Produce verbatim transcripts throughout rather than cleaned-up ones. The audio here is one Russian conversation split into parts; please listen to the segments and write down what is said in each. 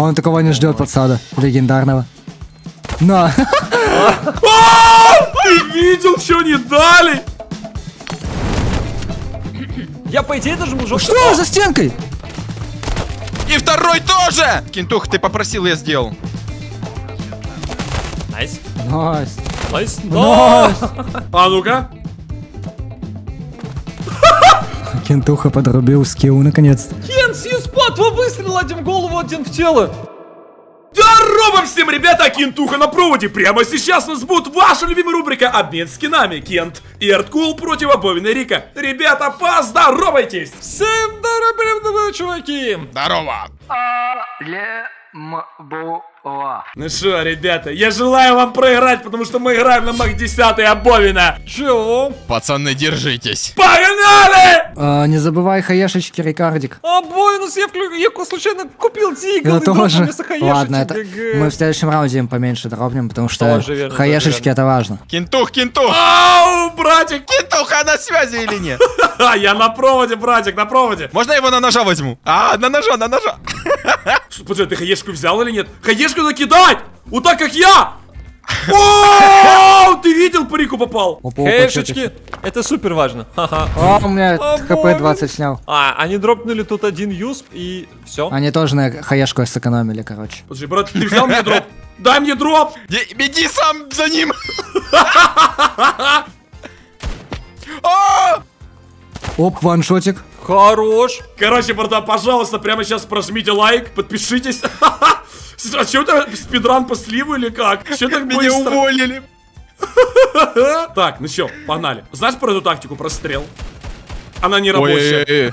Он такого не ждет подсада. Легендарного. На! Ты видел, что не дали? Я по идее даже мужик. Что за стенкой? И второй тоже! Кентух, ты попросил, я сделал. Найс. Найс. Найс. Найс. А ну-ка. Кентуха подрубил скилл наконец-то. Кен сью спот, два выстрела, один в голову, один в тело. Здорово всем, ребята, Кентуха на проводе. Прямо сейчас нас будет ваша любимая рубрика «Обмен скинами». Кент и Арткул против Абовен и Рика. Ребята, поздоровайтесь! Всем здорово, чуваки! Здорово! Ну что, ребята, я желаю вам проиграть, потому что мы играем на маг десять Абовена. Чего? Пацаны, держитесь. Погнали! А, не забывай хаяшечки, Рикардик. А, бонус, я, вклю... я случайно купил тигл. Это тоже. Ладно, это... мы в следующем раунде им поменьше дробнем, потому что тоже верно, хаяшечки верно. Это важно. Кентух, Кентух. Ау, братик. Кентух, а на связи или нет? Я на проводе, братик, на проводе. Можно я его на ножа возьму? А, на ножа, на ножа. Смотри, ты хаешку взял или нет? Хаешку накидать! Вот так, как я! О, ты видел, по Рику попал? Хаешечки, это супер важно. О, у меня хп двадцать снял. А, они дропнули тут один юсп и все. Они тоже на хаешку сэкономили, короче. Подожди, брат, ты взял мне дроп? Дай мне дроп! Беги сам за ним! Оп, ваншотик. Хорош. Короче, братан, пожалуйста, прямо сейчас прожмите лайк, подпишитесь. А что это, спидран по сливу или как? Что так меня уволили? Так, ну все, погнали. Знаешь про эту тактику, про стрел? Она не рабочая.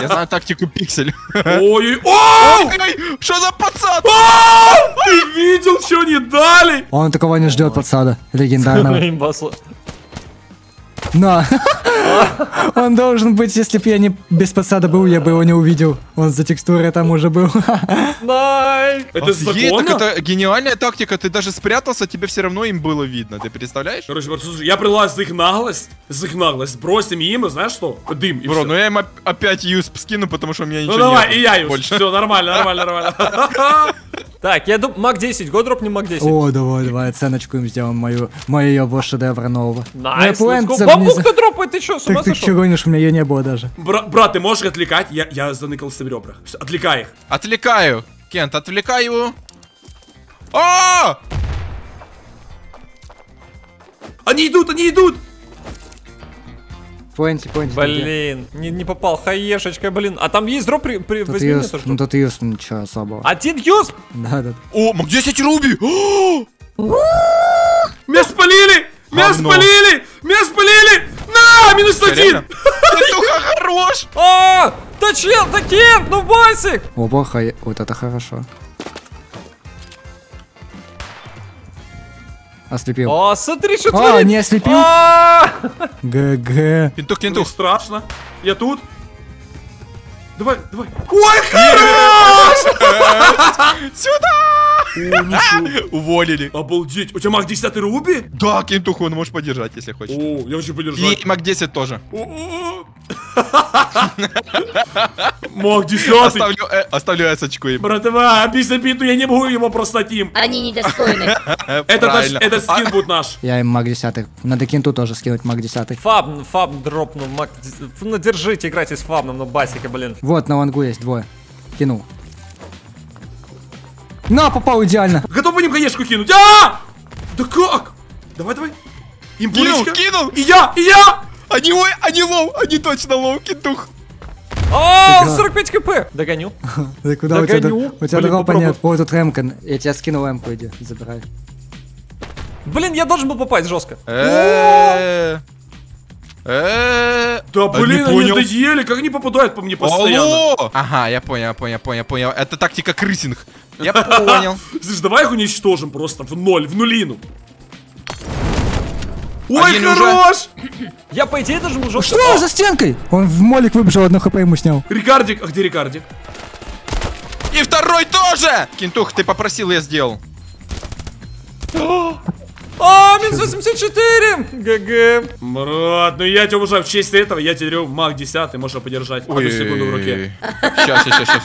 Я знаю тактику пиксель. Ой, ой, что за подсад? Ты видел, что не дали? Он такого не ждет подсада, легендарного. Но он должен быть, если бы я не без подсада был, я бы его не увидел. Он за текстурой там уже был. Это законно? Это гениальная тактика, ты даже спрятался, тебе все равно им было видно, ты представляешь? Короче, я прилаз за их наглость, за их наглость, бросим им, и знаешь что? Дым. Бро, ну я им опять юсп скину, потому что у меня ничего нет. Ну давай, и я юсп, все, нормально, нормально, нормально. Так, я думаю, маг десять, го дропнем маг десять. О, давай, давай, оценочку им сделаем, мою, моего шедевра нового. Найс, бабук-то дропает, ты что, с ума сошел? Ты что гонишь, у меня ее не было даже. Бра брат, ты можешь отвлекать? Я, я заныкался в ребрах. Отвлекай их. Отвлекаю, Кент, отвлекаю. А! Они идут, они идут! Пойнти, пойнти. Блин, не, не попал хаешечка, блин. А там есть дроп при, при возьми юс, мне, ну тут юсп, ничего особого. Один юсп? Да, да. О, маг десять руби! Меня спалили! Меня спалили! Меня спалили! На, минус один! Кентуха хорош! А, да чел, да Кент, ну басик! Опа, хай, вот это хорошо. Ослепил. О, смотри, что творит. А, не ослепил. ГГ. Кентух, Кентух. Страшно. Я тут. Давай, давай. Ой, хорош! Сюда! Уволили. Обалдеть. У тебя маг десять руби? Да, Кентух, он может подержать, если хочешь. О, я хочу подержать. И маг десять тоже. маг десять. Оставлю эсочку им. Братва, обидно биту, я не могу его просто тим. Они недостойны. Этот скин будет наш. Я им маг десять. Надо Кенту тоже скинуть маг десять. Фаб, фаб дропнул маг десять. Ну держите, играйте с фабном, ну басика, блин. Вот на вангу есть двое. Кинул. На, попал идеально. Готов будем хаешку кинуть. А! Да как? Давай, давай. Им кинул, кинул. И я, и я. Они, ой, они лоу, они точно лоу, Кентух. О, сорок пять хп. Догоню. Да куда у тебя? У тебя дропа нет. О, тут ремка. Я тебя скинул ремку, иди, забирай. Блин, я должен был попасть жестко. Да блин, они доели, как они попадают по мне постоянно. Ага, я понял, понял, понял, понял. Это тактика крысинг. Я понял. Слышь, давай их уничтожим просто в ноль, в нулину. Ой, хорош! Я по идее даже мужик. Что за стенкой? Он в молик выбежал, одно хп ему снял. Рикардик, а где Рикардик? И второй тоже! Кентух, ты попросил, я сделал. О, минус восемьдесят четыре! ГГ. Брат, ну я тебя уже в честь этого, я тебе дерю маг десять, можешь подержать одну секунду в руке. Сейчас, сейчас, сейчас.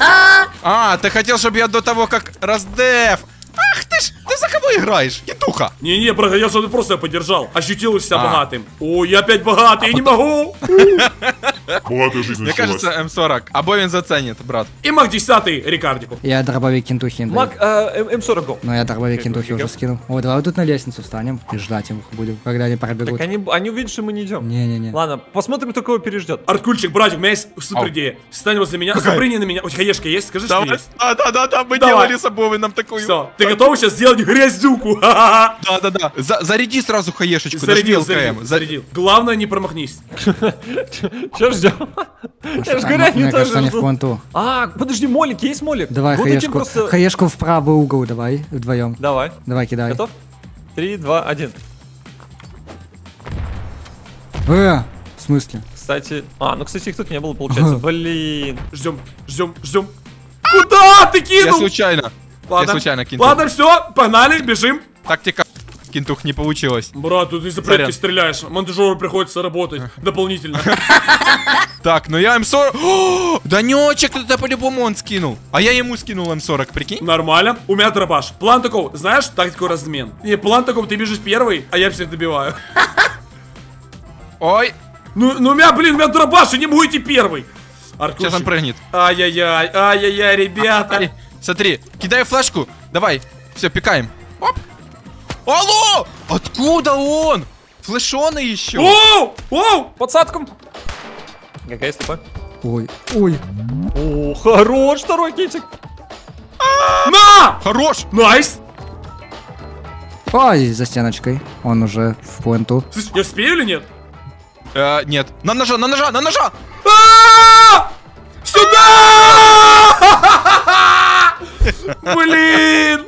А, ты хотел, чтобы я до того, как раздев. Ах ты ж, ты за кого играешь, Кентуха? Не-не, брат, я что-то просто подержал. Ощутил себя а. богатым. Ой, я опять богатый, а я потом... не могу. Мне кажется, эм сорок Абовен заценит, брат. И маг десятый Рикардику. Я дробовик Кентухи. Маг эм сорок гол. Ну я дробовик Кентухи уже скинул. Ой, давай тут на лестницу встанем и ждать их будем, когда они пробегут. Так они увидят, что мы не идем. Не-не-не. Ладно, посмотрим, кто кого переждет. Арткульчик, братик, у меня есть супер идея. Встань возле меня, запрыгни на меня. У тебя ешка есть, скажи, что есть. Да-да-да, мы делали с Абовеном такую. Ты готов сейчас сделать грязюку? Да-да-да. Заряди сразу хаешечку. Зарядил, зарядил, зарядил. Главное, не промахнись. Че ждем? Я ж говорю, они тоже ждут. А, подожди, молик, есть молик? Давай хаешку. Хаешку в правый угол давай, вдвоем. Давай. Давай, кидай. Готов? Три, два, один. Э, в смысле? Кстати, а, ну, кстати, их тут не было, получается. Блин. Ждем, ждем, ждем. Куда ты кинул? Я случайно. Ладно. Я случайно кинул. Ладно, все, погнали, бежим. Тактика Кентух не получилась. Брат, тут из-за предки стреляешь. Монтажеру приходится работать дополнительно. Так, ну я эм сорок. Данечек, кто-то по-любому он скинул. А я ему скинул эм сорок, прикинь. Нормально. У меня дробаш. План такой, знаешь, тактику размен. Не, план такой, ты бежишь первый, а я всех добиваю. Ой. Ну, ну у меня, блин, у меня дробаш, и не могу идти первый. Сейчас он прыгнет. Ай-яй-яй, ай-яй-яй, ребята. Смотри, кидай флешку, давай, все, пикаем. Оп. Алло! Откуда он? Флешоный еще. Оу! Оу! Подсадком. Какая ступа? Ой, ой. О, хорош второй китик. На! Хорош! Найс! Ай, за стеночкой. Он уже в пуэнту. Я успею или нет? Нет. На ножа, на ножа, на ножа! Сюда! Блин!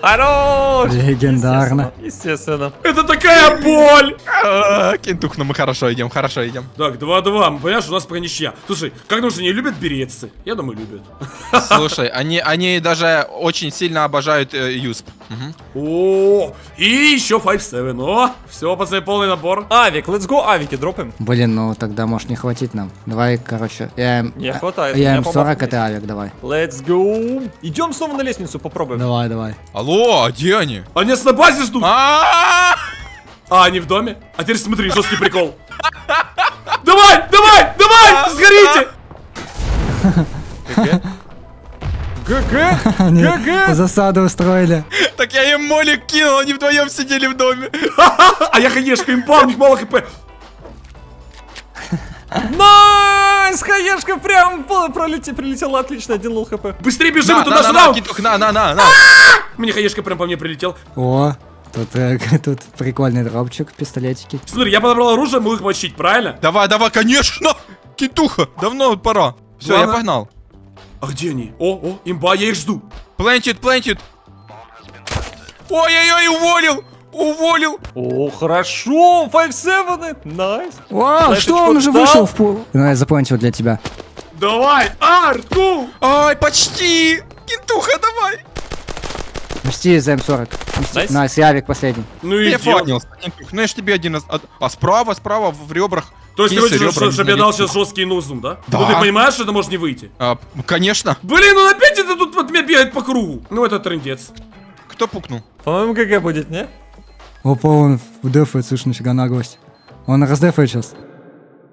Хорош! Легендарно. Естественно. Это такая боль! Кентух, ну мы хорошо идем, хорошо идем. Так, два-два. Понимаешь, у нас пока ничья. Слушай, как нужно, не любят береться? Я думаю, любят. Слушай, они, они даже очень сильно обожают юсп. О, и еще пять семь. О, все, пацаны, полный набор. Авик, let's go, авики дропаем. Блин, ну тогда может не хватить нам. Давай, короче, я эм сорок, это авик, давай. Let's go. Идем снова на лестницу, попробуем. Давай, давай. Алло, а где они? Они нас на базе ждут. А, они в доме? А теперь смотри, жесткий прикол. Давай, давай, давай, сгорите. ГГ! ГГ! Засаду устроили. Так я им молик кинул, они вдвоем сидели в доме. А я, конечно, им пал, у них мало хп. Найс! Хаешка прям прилетела отлично, один лол хп. Быстрее бежим, это наш раунд! На, на, на, на! Мне хаешка прям по мне прилетел. О, тут, тут прикольный дропчик, пистолетики. Смотри, я подобрал оружие, могу их мочить, правильно? Давай, давай, конечно! Кентуха, давно пора. Все, я погнал. А где они? О, о, имба, я их жду. Плентит, плентит. Ой-ой-ой, уволил! Уволил! О, хорошо! пять семь! Найс! Вау, что он уже вышел в пол? Ну, я заплантил для тебя. Давай, Артку! Ай, почти! Кентуха, давай! Мсти за эм сорок. Найс, Явик последний. Ну и я понял. Ну я ж тебе один... А справа, справа, в ребрах. То есть ты хочешь, чтобы я дал сейчас жесткий нозум, да? Да. Ну ты понимаешь, что это может не выйти? А, конечно. Блин, он опять это тут от меня бегает по кругу. Ну это трындец. Кто пукнул? По-моему, ГГ будет, не? Опа, он дефает, слышь, нифига наглость. Он раздефает сейчас.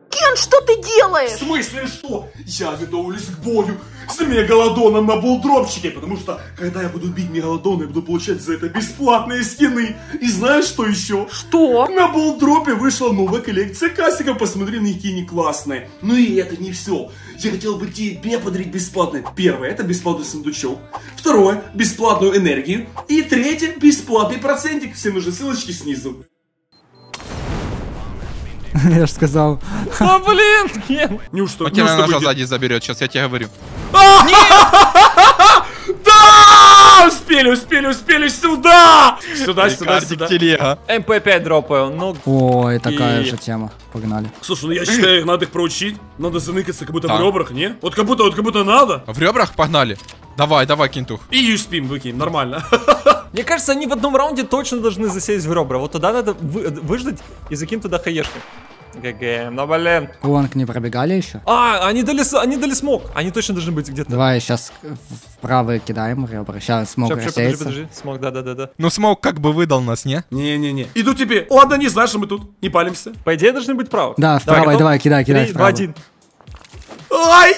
Кен, что ты делаешь? В смысле что? Я готовлюсь к бою с мегалодоном на булдропчике, потому что, когда я буду бить мегалодона, я буду получать за это бесплатные скины. И знаешь, что еще? Что? На булдропе вышла новая коллекция кассиков, посмотри, на какие они классные. Ну и это не все. Я хотел бы тебе подарить бесплатное. Первое, это бесплатный сундучок. Второе, бесплатную энергию. И третье, бесплатный процентик. Все нужны ссылочки снизу. Я ж сказал. А, блин! Нет. Неужто? Он тебя ножа сзади заберет, сейчас я тебе говорю. Да! Успели, успели, успели сюда! Сюда, сюда, сюда. эм пэ пять дропаю, ну... Ой, такая же тема. Погнали. Слушай, ну я считаю, надо их проучить. Надо заныкаться, как будто в ребрах, не? Вот как будто, вот как будто надо. В ребрах погнали. Давай, давай, Кентух. И юспим выкинем, нормально. Мне кажется, они в одном раунде точно должны засесть в ребра. Вот туда надо вы, выждать и закинь туда хаешку. ГГ, ну блин. Гонг не пробегали еще? А, они дали, они дали смог. Они точно должны быть где-то. Давай сейчас вправо кидаем ребра. Сейчас смог рассеется. Подожди, подожди. Смог, да-да-да. Ну смог как бы выдал нас, не? Не-не-не. Иду тебе. Ладно, не знаешь, мы тут не палимся. По идее должны быть вправо. Да, вправо, давай, давай, кидай, кидай. Три, два, один. Ай!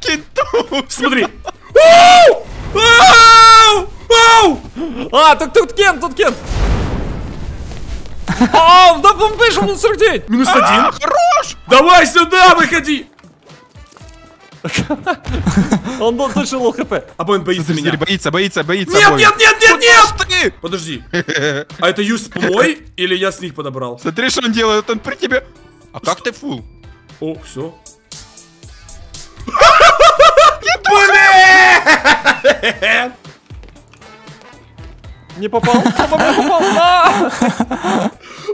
Кенту! Смотри! А, так тут Кент, тут Кент! А, да он вышел, минус сорок девять! Минус один! Хорош! Давай сюда, выходи! Он был точно лол хп. Абовен боится меня. Боится, боится, боится. Нет, нет, нет, нет, нет! Подожди. А это юсп мой или я с них подобрал? Смотри, что он делает, он при тебе. А как ты фул? О, все. Блин! Не попал?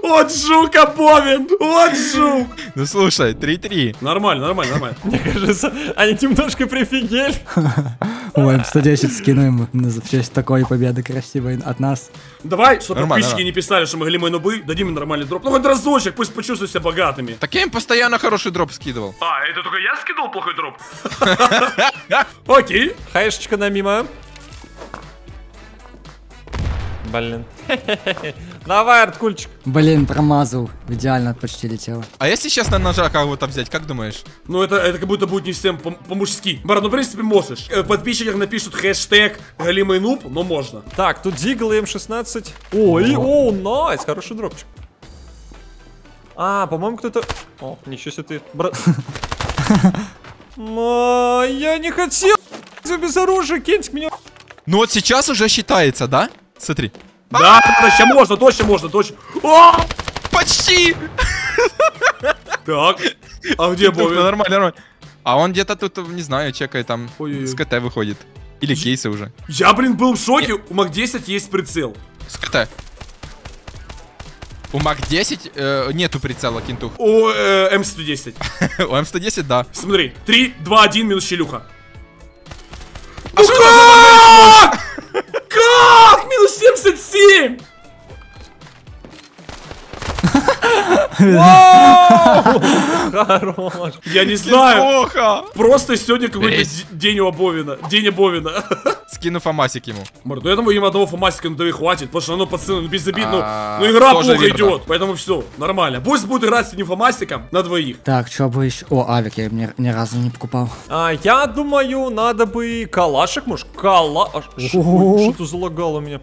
Вот жук, Абовен! Вот жук! Ну слушай, три-три. Нормально, нормально, нормально. Мне кажется, они немножко прифигели. Ой, сто десять скинуем за честь такой победы красивой от нас. Давай, чтобы подписчики не писали, что мы голимые нубы, дадим им нормальный дроп. Ну хоть разочек, пусть почувствуют себя богатыми. Так я им постоянно хороший дроп скидывал. А, это только я скидывал плохой дроп? Окей. Хаешечка на мимо. Блин. Давай, арткульчик. Блин, промазал. Идеально почти летело. А если сейчас на ножа кого-то взять, как думаешь? Ну, это, это как будто будет не всем по-мужски. Баран, ну, в принципе, можешь. В подписчиках напишут хэштег голимый нуб, но можно. Так, тут Дигл и эм шестнадцать. Ой, о, найс, хороший дропчик. А, по-моему, кто-то... О, ничего себе ты... Брат... Я не хотел... Без оружия, Кентик меня... Ну, вот сейчас уже считается, да? Смотри. Да, точно можно, точно можно, точно. О! Почти! Так. А где Абовен? Нормально, нормально. А он где-то тут, не знаю, чекает там. С КТ выходит. Или кейсы уже. Я, блин, был в шоке. У мак десять есть прицел. С КТ. У мак десять нету прицела, Кентух. У эм сто десять. У эм сто десять, да. Смотри. три, два, один, минус щелюха. Как? Минус семьдесят семь! Хорош! Я не знаю! Просто сегодня какой-то день у Абовена. День Абовена. Скину фомасик ему. Март, ну я думаю, им одного фомасика на ТВ хватит, потому что оно, пацаны, без обид, ну игра плохо идет. Поэтому все, нормально. Пусть будет играть с одним фомасиком на двоих. Так, что бы еще? О, авик я ни разу не покупал. А я думаю, надо бы калашек, может, калаш... Что-то залагало меня.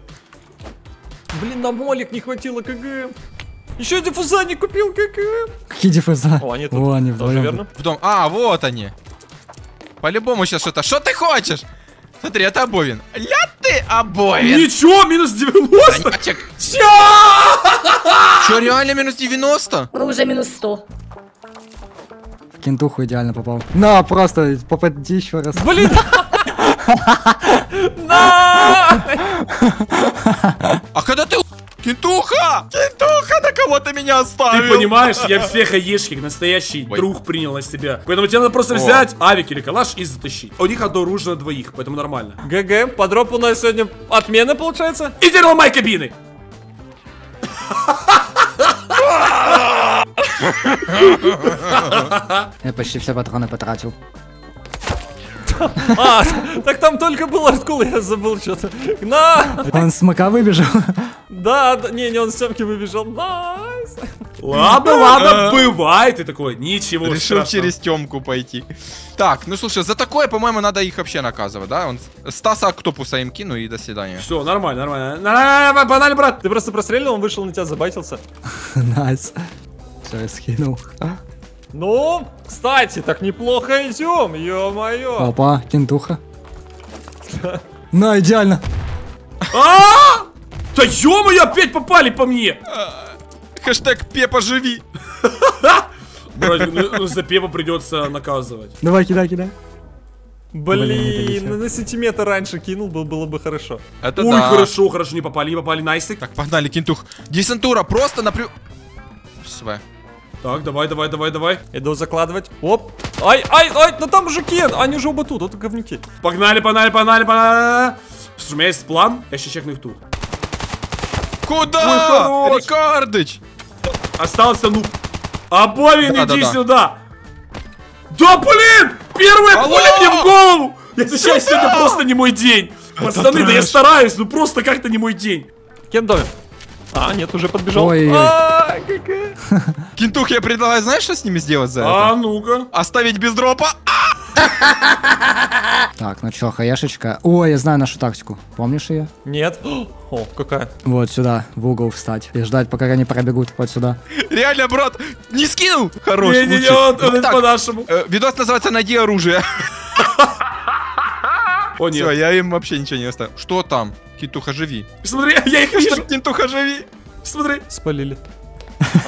Блин, на молик не хватило КГ. Еще диффуза не купил, как... Какие диффуза? О, они тут. О, они тоже верно? В дом. А, вот они. По-любому сейчас что-то. Что ты хочешь? Смотри, это Абовен. Ля ты, Абовен. Ничего, минус девяносто. Конячек. Че? Че, реально минус девяносто? Ну, уже минус сто. В Кентуху идеально попал. На, просто попади еще раз. Блин. А когда ты... Кентуха! Кентуха, на кого ты меня оставил? Ты понимаешь, я все хаешки, настоящий Ой. Друг принял на себя. Поэтому тебе надо просто О. взять авик или калаш и затащить. У них одно оружие на двоих, поэтому нормально. ГГ, по дропу у нас сегодня отмена получается. И теперь ломай кабины! Я почти все патроны потратил. А, так там только был арткула, я забыл что-то. На! Он с мака выбежал. Да, да, не, не, он с темки выбежал. Найс. Ладно, ладно, бывает. Ты такой, ничего. Решил через темку пойти. Так, ну слушай, за такое, по-моему, надо их вообще наказывать, да? Он Стаса Октопуса им кину и до свидания. Все, нормально, нормально. Нормально, банально, брат. Ты просто прострелил, он вышел на тебя, забайтился. Найс. Все, я скинул. Ну, кстати, так неплохо идем, ё-моё. Опа, Кентуха. На, идеально. А-а-а! Да ё-моё, опять попали по мне. Хэштег Пепа живи. Братик, за Пепа придется наказывать. Давай, кидай, кидай. Блин, на сантиметр раньше кинул, было бы хорошо. Ой, хорошо, хорошо, не попали, не попали, найсик. Так, погнали, Кентух. Десантура, просто напрю... Св... Так, давай, давай, давай, давай. Иду закладывать. Оп. Ай, ай, ай, да там же Кен. Они уже оба тут, это говнюки. Погнали, погнали, погнали, погнали. Слушай, у меня есть план, я сейчас чекну их тут. Куда? Рикардыч! Остался, ну... Абовен, да, иди да, да. сюда! Да, блин! Первая пуля мне в голову! Я отвечаю, сегодня просто не мой день. Это Пацаны, трэш. да я стараюсь, ну просто как-то не мой день. Кен давит. А, нет, уже подбежал. Ой. А -а -а, Кентух, я предлагаю, знаешь, что с ними сделать за это? А, ну-ка. Оставить без дропа. Так, ну чё, хаяшечка. Ой, я знаю нашу тактику. Помнишь ее? Нет. О, какая? Вот сюда, в угол встать. И ждать, пока они пробегут. Вот сюда. Реально, брат, не скинул? Хорош, не, не, не, он, он так, по-нашему. Э, видос называется «Найди оружие». О, нет. Все, я им вообще ничего не оставил. Что там? Кентуха, живи. Смотри, я их вижу. Кентуха, живи. Смотри. Спалили.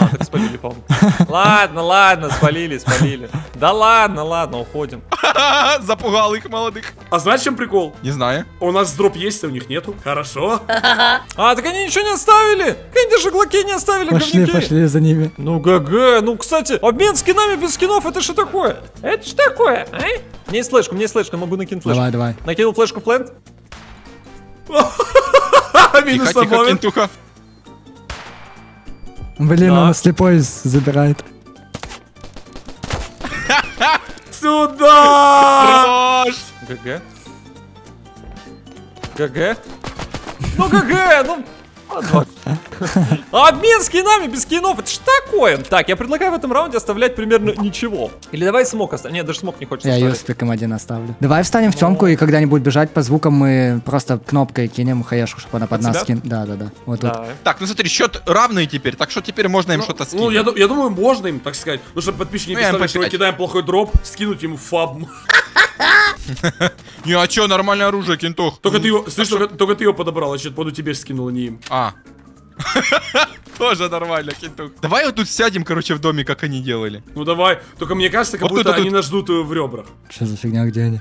А, так спалили, по-моему. Ладно, ладно, спалили, спалили. Да ладно, ладно, уходим. Запугал их молодых. А знаешь, чем прикол? Не знаю. У нас дроп есть, а у них нету. Хорошо. А, так они ничего не оставили. Кенди же глоки не оставили. Пошли, говники. Пошли за ними. Ну, ГГ. Ну, кстати, обмен скинами без скинов, это что такое? Это что такое, а? Мне есть флешку, мне есть флешка, могу накинуть флешку. Давай, давай. Накинул флешку в плент. Минус обмен. Блин, да. он слепой забирает. Сюда! ГГ. ГГ. Ну ГГ, ну... Обмен скинами без скинов, это что такое? Так, я предлагаю в этом раунде оставлять примерно ничего. Или давай смок оставим. Нет, даже смок не хочется. Я юспиком один оставлю. Давай встанем в темку и когда-нибудь бежать по звукам мы просто кнопкой кинем хаяшку, чтобы она под нас скин. Да, да, да. Вот тут. Так, ну смотри, счет равный теперь, так что теперь можно им что-то скинуть. Ну, я думаю, можно им, так сказать. Ну, чтобы подписчики не писали, что мы кидаем плохой дроп, скинуть ему фаб. Не, а чё, нормальное оружие, Кентох. Только ты его, слышь, только ты его подобрал, а поду тебе скинул, а не им. А. Тоже нормально, Кентух. Давай вот тут сядем, короче, в доме, как они делали. Ну давай, только мне кажется, как вот будто тут, они тут. нас ждут в ребрах. Что за фигня, где они?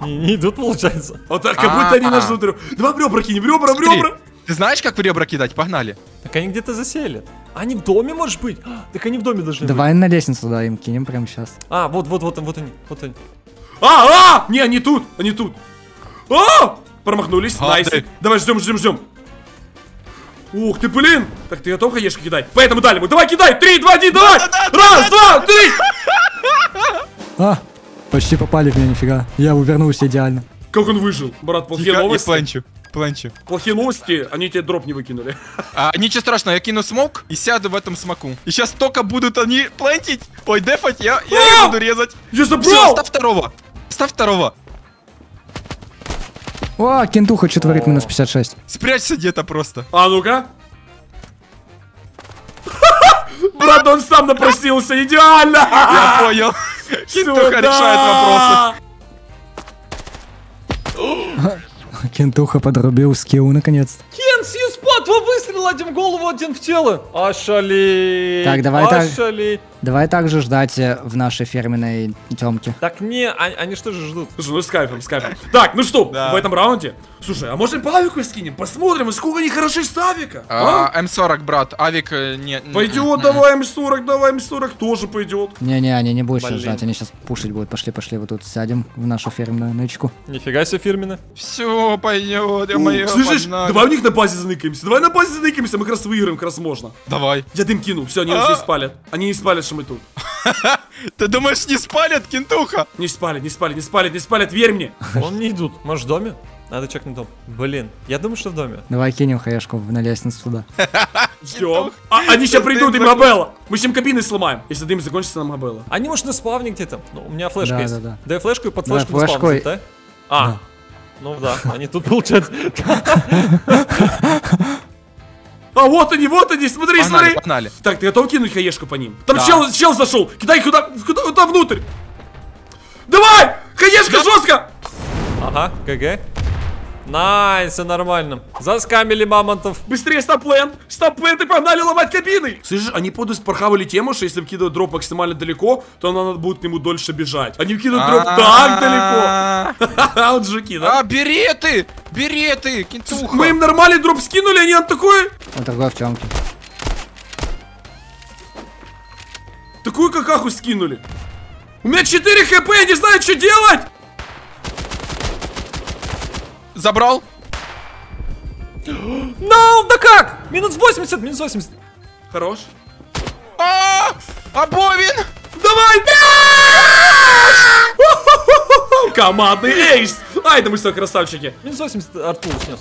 не, не идут, получается. Вот так, как будто они нас ждут. Давай в ребра кинем, ребра, ребра. Ты знаешь, как в ребра кидать? Погнали. Так они где-то засели. Они в доме, может быть? Так они в доме должны Давай быть. на лестницу, да, им кинем прямо сейчас. А, вот, вот, вот, вот они, вот они. А, а! Не, они тут, они тут. А! Промахнулись, найс. Давай, ждем, ждем, ждем. Ух ты, блин! Так, ты готов, конечно, кидай. Поэтому дали мы. Давай, кидай! Три, два, один, давай! Раз, два, три! А, почти попали в меня, нифига. Я увернулся идеально. Как он выжил? Брат, плохие новости. Планчу, планчу. Плохие новости, они тебе дроп не выкинули. А, ничего страшного, я кину смок и сяду в этом смоку. И сейчас только будут они плантить. Ой, дефать, я, я их буду резать. Я забрал! Все, ставь второго. Ставь второго. О, Кентуха, что творит, минус пятьдесят шесть. Спрячься где-то просто. А ну-ка. Брат, он сам напросился, идеально. Я понял. Кентуха решает вопросы. Кентуха подрубил скилл наконец. Кен, сьюспот, два выстрела, один в голову, один в тело. Ошалеть. Так, давай так. Давай также ждать в нашей фирменной темке. Так не, они, они что же ждут? Слушай, ну с кайфом, с кайфом. Так, ну что, да. в этом раунде? Слушай, а может по авику скинем? Посмотрим, сколько они хороши с авика. А, а? эм сорок, брат, авик не... Пойдет, давай эм сорок, давай эм сорок, тоже пойдет. Не-не, они не будут сейчас ждать, они сейчас пушить будут. Пошли, пошли, вот тут сядем в нашу фирменную нычку. Нифига себе фирменная. Все, пойдем, мое. Слышишь, погнали. Давай у них на базе заныкаемся, давай на базе заныкаемся, мы как раз выиграем, как раз можно. Давай. Я дым кину, все, они а? нас не спалят. Они не спалят, что мы тут. Ты думаешь, не спалят, Кентуха? Не спалят, не спалят, не спалят, не спалят, верь мне. Он не идут, может в доме? Надо чекнуть дом. Блин, я думаю, что в доме. Давай кинем хаяшку на лестницу сюда. Ждем. А, они сейчас придут, и Мабелла. Мы с ним кабины сломаем. Если дым закончится, нам Мабелла. Они, может, на спавне где-то. Ну, у меня флешка да, есть. Да, да. Дай флешку и под флешку да, на спавне, да? А, да. ну да, они тут получат. А вот они, вот они, смотри, погнали, смотри. Погнали. Так, ты готов кинуть хаешку по ним? Там да. чел, чел зашел. Кидай куда, куда, куда внутрь. Давай, хаешка да. жестко. Ага, ГГ. Найс, все нормально. Заскамили мамонтов. Быстрее, стоп-плент. Стоп-плент, и погнали ломать кабины. Слышишь, они подус порхавали тему, что если вкидывать дроп максимально далеко, то надо будет к нему дольше бежать. Они вкидывают дроп так далеко. Вот жуки, да? А, бери ты, бери ты, Кентуха. Мы им нормальный дроп скинули, они нам такой... Он такой в темке. Такую какаху скинули. У меня четыре хэ пэ, я не знаю, что делать! Забрал. No, да как? минус восемьдесят, минус восемьдесят. Хорош. А, Абовен! Давай! Командный рейс! Ай, да мы что, красавчики! минус восемьдесят, Арткулу снес.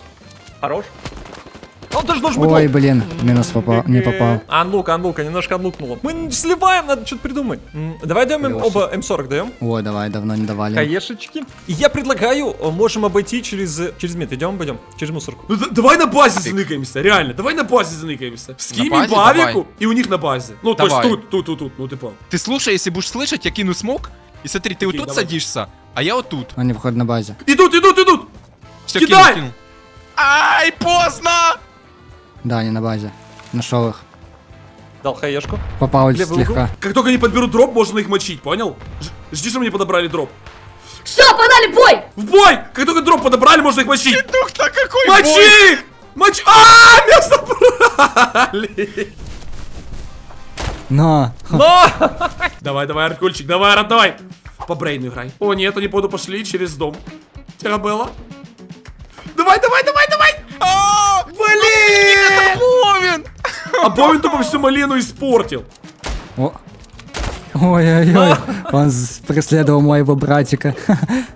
Хорош. Он тоже должен быть. Ой, блин, минус попал, не попал. Анлук, анлук, немножко анлукнуло. Мы сливаем, надо что-то придумать. Давай даем им оба эм сорок, даем. Ой, давай, давно не давали. Каешечки. Я предлагаю, можем обойти через через мид. Идем, пойдем, через мусорку. Ну, давай на базе заныкаемся, реально. Давай на базе заныкаемся. Скинь по авику и у них на базе. Ну, то есть тут, тут, тут, тут. Ну ты пал. Ты слушай, если будешь слышать, я кину смог. И смотри, ты вот тут садишься, а я вот тут. Они выходят на базе. Идут, идут, идут. Кидай! Ай, поздно! Да, они на базе. Нашел их. Дал хаешку. Попал лишь слегка. Как только они подберут дроп, можно их мочить, понял? Ж жди, что мне подобрали дроп. Все, подали в бой! В бой! Как только дроп подобрали, можно их мочить. Федух-то какой бой! Мочи их! Мочи! А-а-а! Меня забрали! Но! Но! Давай, давай, Арткульчик, давай, рад, давай! По брейну играй. О, нет, они походу пошли через дом. Терабелла. Давай, давай, давай, давай! Блин! Абовен! Абовен тупо всю малину испортил. Ой-ой-ой, он преследовал моего братика.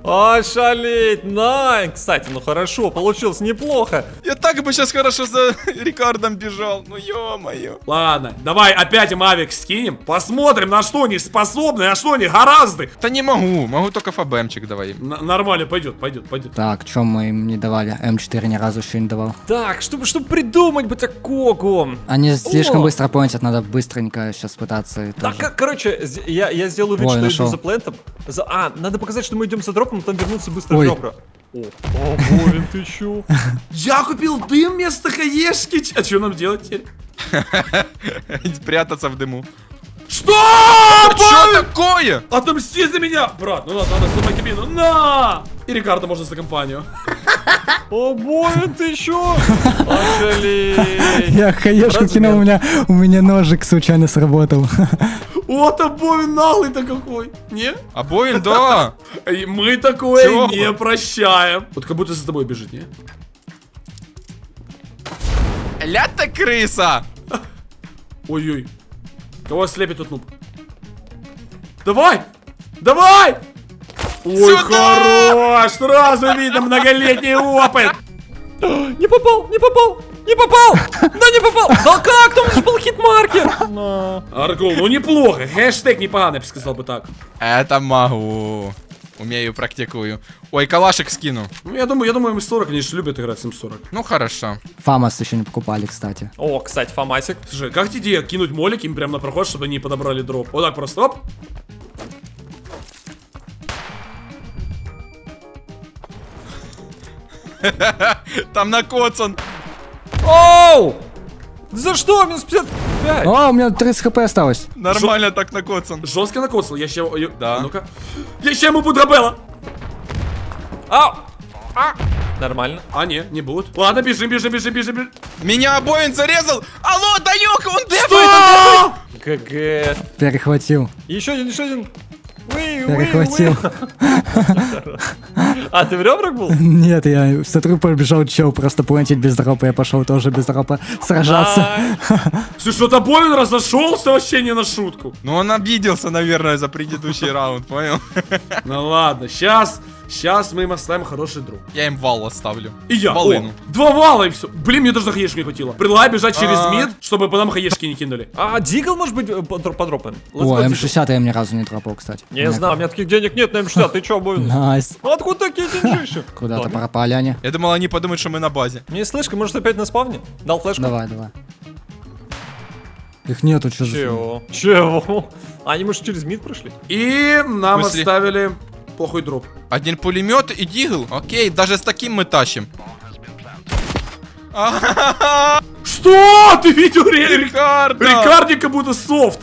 Ой, шалить, на! Кстати, ну хорошо, получилось неплохо. Я так бы сейчас хорошо за Рикардом бежал, ну ё-моё. Ладно, давай опять им авик скинем, посмотрим, на что они способны, на что они гораздо. Да не могу, могу только ФБМчик давай. Н нормально, пойдет, пойдет, пойдет. Так, чё мы им не давали? эм четыре ни разу еще не давал. Так, чтобы, чтобы придумать бы такого. Они слишком О! быстро понятят, надо быстренько сейчас пытаться. Да, тоже. Короче, Я, я сделаю вид, Ой, что нашел. иду за плентом. За... А, надо показать, что мы идем за дропом, там вернуться быстро в дропро. О, блин, ты чё? Я купил дым вместо хаешки. А что нам делать теперь? Прятаться в дыму. Что? Что такое? Отомсти за меня! Брат, ну ладно, надо сломать кабину. На! И Рикардо можно за компанию. О, блин, ты чё? Я хаешку кинул, у меня у меня ножик случайно сработал. Вот Абовен налый-то какой, не? Абовен, да. Мы такое Чего? не прощаем. Вот как будто за тобой бежит, не? Ля-то крыса. Ой-ой. Кого слепит тут нуб? Давай! Давай! Ой, Сюда! хорош! Сразу видно многолетний опыт. Не попал, не попал. Не попал! Да не попал! Да как? Там же был хитмаркер! Аргул, ну неплохо. Хэштег непоганый, я бы сказал бы так. Это могу. Умею, практикую. Ой, калашик скину. Ну, я думаю, я думаю, эм сорок, они же любят играть с эм сорок. Ну, хорошо. Фамас еще не покупали, кстати. О, кстати, Фамасик. Слушай, как тебе идея кинуть молик им прямо на проход, чтобы они подобрали дроп? Вот так просто, оп. Там накоцан. Оу! За что? минус пятьдесят пять! А, у меня тридцать хэ пэ осталось. Нормально Жё... так накоцан. Жестко накоцал. Я ща... Да. Ну-ка. Я ща ему буду дробела. Ау! А! Нормально. А, не, не будут. Ладно, бежим, бежим, бежим, бежим, бежим. Меня Абовен зарезал! Алло, Данёк, он дефает! КГ. Перехватил. Еще один, еще один. Перехватил. А ты в ребрах был? Нет, я смотрю, побежал чел просто плантить без дропа. Я пошел тоже без дропа сражаться. Слушай, что-то Абовен разошелся вообще не на шутку. Ну он обиделся, наверное, за предыдущий раунд, понял? Ну ладно, сейчас, сейчас мы им оставим хороший друг. Я им вал оставлю. И я. Валыну. Два вала и все. Блин, мне даже на хаешку не хватило. Предлагаю бежать через мид, чтобы потом хаешки не кинули. А дигл может быть подропан? О, эм шестьдесят я ни разу не дропал, кстати. Не знаю, у меня таких денег нет на эм шестьдесят, ты чё, Абовен? Найс. Откуда такие деньжища? Куда-то пропали они. Я думал, они подумают, что мы на базе. Не слышка, может опять на спавне? Дал флешку? Давай, давай. Их нету, чё за... Чего? Чего? Они, может, через мид прошли? И нам оставили плохой дроп. Один пулемет и дигл? Окей, даже с таким мы тащим. Что? Ты видел Рикардо? Рикардо как будто софт.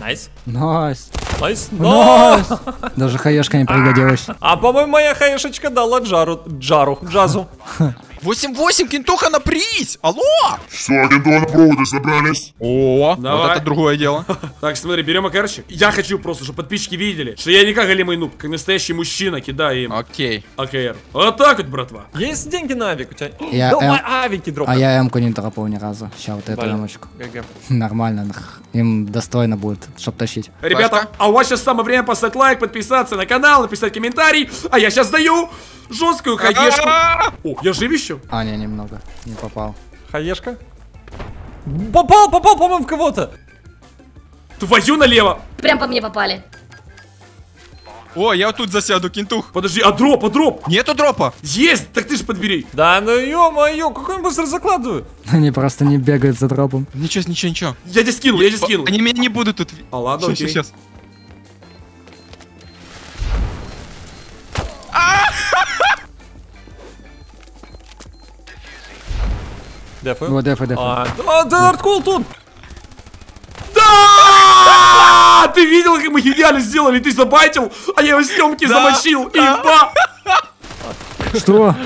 Найс. Найс. Найс. Найс. Даже хаешка не пригодилась. А, по-моему, моя хаешечка дала джару, джару, джазу. восемь восемь, Кентуха, на приз! Алло! Все, Кентуха, на проводы собрались. О, давай. Вот это другое дело. Так, смотри, берем АКРчик. Я хочу просто, чтобы подписчики видели, что я не как голимый нуб, как настоящий мужчина, кидаю им. Окей. АКР. Вот так вот, братва. Есть деньги на авик у тебя? Я Давай авики дропай. А я М-ку не дропал ни разу. Сейчас вот эту ямочку. Нормально, им достойно будет, чтоб тащить. Ребята, а у вас сейчас самое время поставить лайк, подписаться на канал, написать комментарий. А я сейчас даю жесткую хаешку. О, я жив еще? А, не, немного. Не попал. Хаешка? Попал, попал, по-моему, в кого-то. Твою налево. Прям по мне попали. О, я вот тут засяду, Кентух. Подожди, а дроп, а дроп? Нету дропа. Есть, так ты же подбери. Да, ну ё-моё, какой я быстро закладываю. Они просто не бегают за дропом. Ничего, ничего, ничего. Я здесь кинул, я здесь кинул. Они меня не будут тут. А ладно, окей. Сейчас, сейчас. Дефаю. О, дефаю, дефаю. А, да, да, арткул тут. Да! Ты видел, как мы гениально сделали? Ты забайтил, а я его съемки замочил. Имба! Что?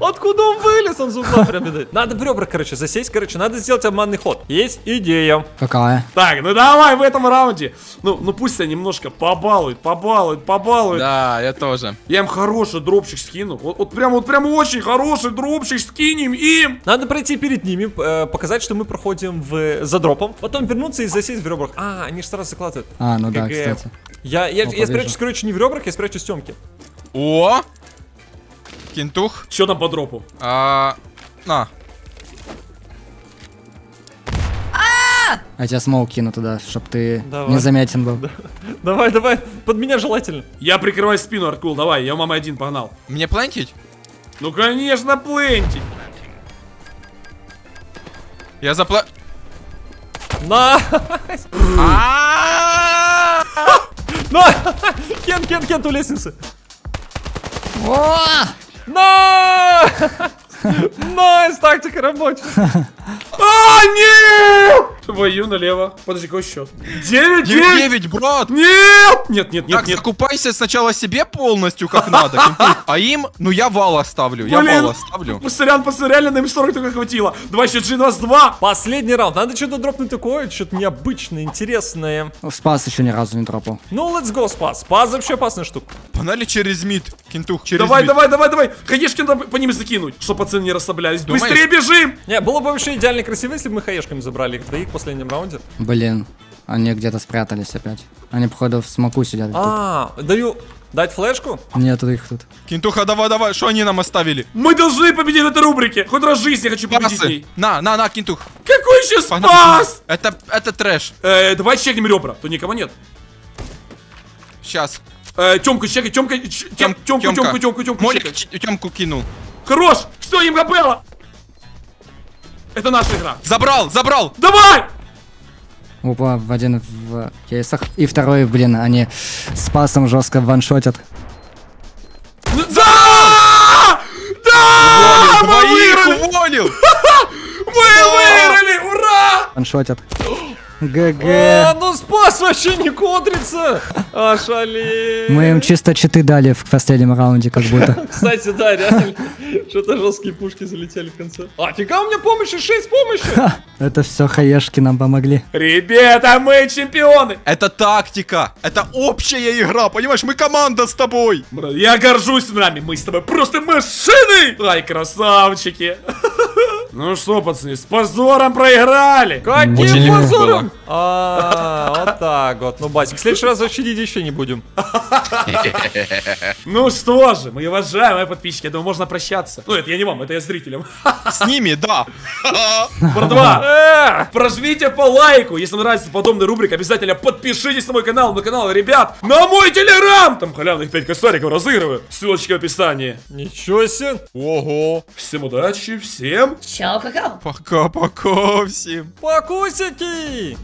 Откуда он вылез? Он зубно прям видает. Надо в ребра, короче, засесть, короче. Надо сделать обманный ход. Есть идея. Какая? Так, ну давай в этом раунде. Ну, ну пусть они немножко побалуют, побалуют, побалуют. Да, я тоже. Я им хороший дропчик скину. Вот, вот прям, вот прям очень хороший дропчик скинем им. Надо пройти перед ними, э, показать, что мы проходим в, за дропом. Потом вернуться и засесть в ребрах. А, они же сразу закладывают. А, ну да, кстати. Я, я, я спрячусь, короче, не в ребрах, я спрячусь в темке. О! Кентух. Что там по дропу? А, на. А тебя смоук кину туда, чтоб ты незаметен был. Давай, давай, под меня желательно. Я прикрываю спину, Арткул, давай, я у мамы один погнал. Мне плентить? Ну конечно, плентить. Я запла... На! Кент, Кент, Кент у лестницы. Наааа! Найс, тактика рабочая. А, нет! Твою налево. Подожди, какой счет? девять девять, брат! Нет! Нет, нет, нет, нет. Закупайся сначала себе полностью, как надо. А им, ну я вал оставлю, я вал оставлю. Пасырян, пасырян, реально на эм сорок только хватило. два, шесть, два, два. Последний раунд. Надо что-то дропнуть такое, что-то необычное, интересное. Спас еще ни разу не дропал. Ну, let's go, Спас. Спас вообще опасная штука. Погнали через мид, Кентух, через мид. Давай, давай, давай, давай. Хаешкин по ним закинуть, чтобы пацаны не расслаблялись. Быстрее бежим! Не, было бы вообще идеально красиво, если бы мы хаешками забрали их двоих. В последнем раунде. Блин, они где-то спрятались опять. Они, походу, в смоку сидят. А, -а, -а даю... Дать флешку? Нет, их тут. Кентуха, давай, давай, что они нам оставили? Мы должны победить в этой рубрике. Хоть раз в жизни я хочу победить в ней. На, на, на, Кентух. Какой еще спас? Это, это трэш. Э, давай чекнем ребра, тут никого нет. Сейчас. Э, Тёмку чекай, Тёмка, Тёмку, Тёмку, Тёмку, Тёмку, Тёмку. Молик Тёмку кинул. Хорош, что им капелло? Это наша игра. Забрал, забрал. Давай! Опа, в один в кейсах. И второй, блин, они с пасом жестко ваншотят. Да! Да! Мы выиграли! Мы выиграли! Ура! Ваншотят. ГГ. Ну спас вообще не контрится. Ошалеть. Мы им чисто читы дали в последнем раунде, как будто. Кстати, да, реально. Что-то жесткие пушки залетели в конце. А, фига у меня помощи, шесть помощи. Это все хаешки нам помогли. Ребята, мы чемпионы. Это тактика. Это общая игра, понимаешь? Мы команда с тобой. Я горжусь нами. Мы с тобой просто машины. Ай, красавчики. Ну что, пацаны, с позором проиграли! Каким позором? А, вот так вот. Ну, Басик, в следующий раз вообще еще не будем. Ну что же, мы уважаемые подписчики, я думаю, можно прощаться. Ну, это я не вам, это я зрителям. С ними, да. Братва, прожмите по лайку, если вам нравится подобная рубрика, обязательно подпишитесь на мой канал, на канал ребят, на мой телеграм. Там халявных пять косариков разыгрываю, ссылочки в описании. Ничего себе. Ого. Всем удачи, всем. Чао, какао. Пока-пока всем. Покусики.